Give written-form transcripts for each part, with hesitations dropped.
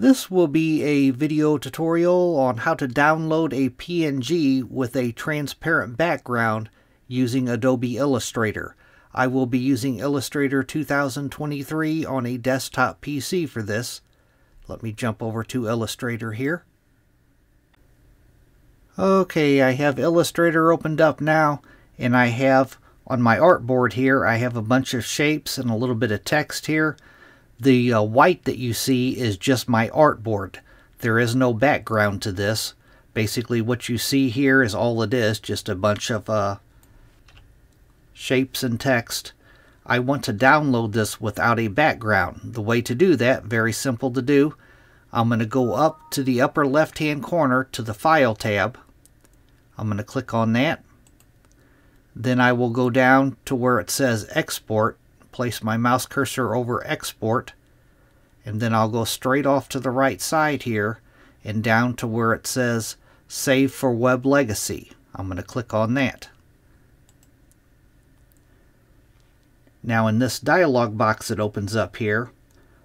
This will be a video tutorial on how to download a PNG with a transparent background using Adobe Illustrator. I will be using Illustrator 2023 on a desktop PC for this. Let me jump over to Illustrator here. Okay, I have Illustrator opened up now, and I have on my artboard here, I have a bunch of shapes and a little bit of text here. The white that you see is just my artboard. There is no background to this. Basically what you see here is all it is, just a bunch of shapes and text. I want to download this without a background. The way to do that, very simple to do. I'm going to go up to the upper left hand corner to the File tab. I'm going to click on that. Then I will go down to where it says Export, place my mouse cursor over Export, and then I'll go straight off to the right side here and down to where it says Save for Web Legacy. I'm going to click on that. Now in this dialog box that opens up here,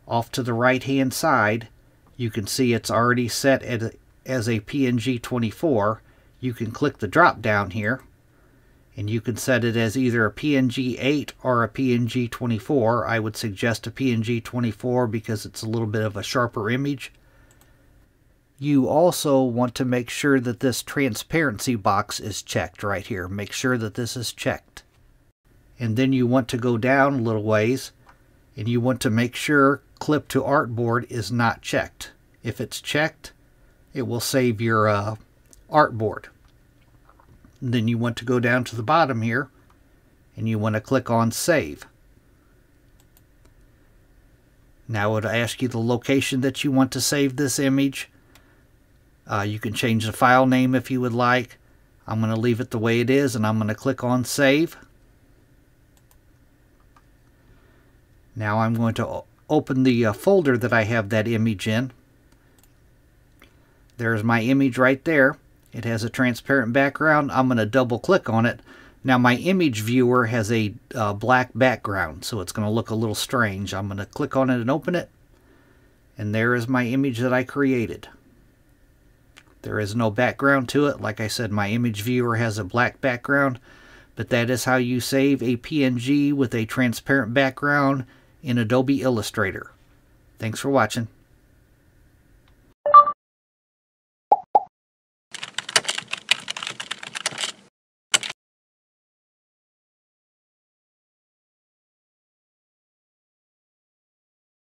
off to the right hand side, you can see it's already set as a PNG 24. You can click the drop down here, and you can set it as either a PNG 8 or a PNG 24. I would suggest a PNG 24 because it's a little bit of a sharper image. You also want to make sure that this transparency box is checked right here. Make sure that this is checked. And then you want to go down a little ways, and you want to make sure Clip to Artboard is not checked. If it's checked, it will save your artboard. And then you want to go down to the bottom here, and you want to click on Save. Now it'll ask you the location that you want to save this image. You can change the file name if you would like. I'm going to leave it the way it is, and I'm going to click on Save. Now I'm going to open the folder that I have that image in. There's my image right there. It has a transparent background. I'm going to double click on it. Now my image viewer has a black background, so it's going to look a little strange. I'm going to click on it and open it. And there is my image that I created. There is no background to it. Like I said, my image viewer has a black background. But that is how you save a PNG with a transparent background in Adobe Illustrator. Thanks for watching.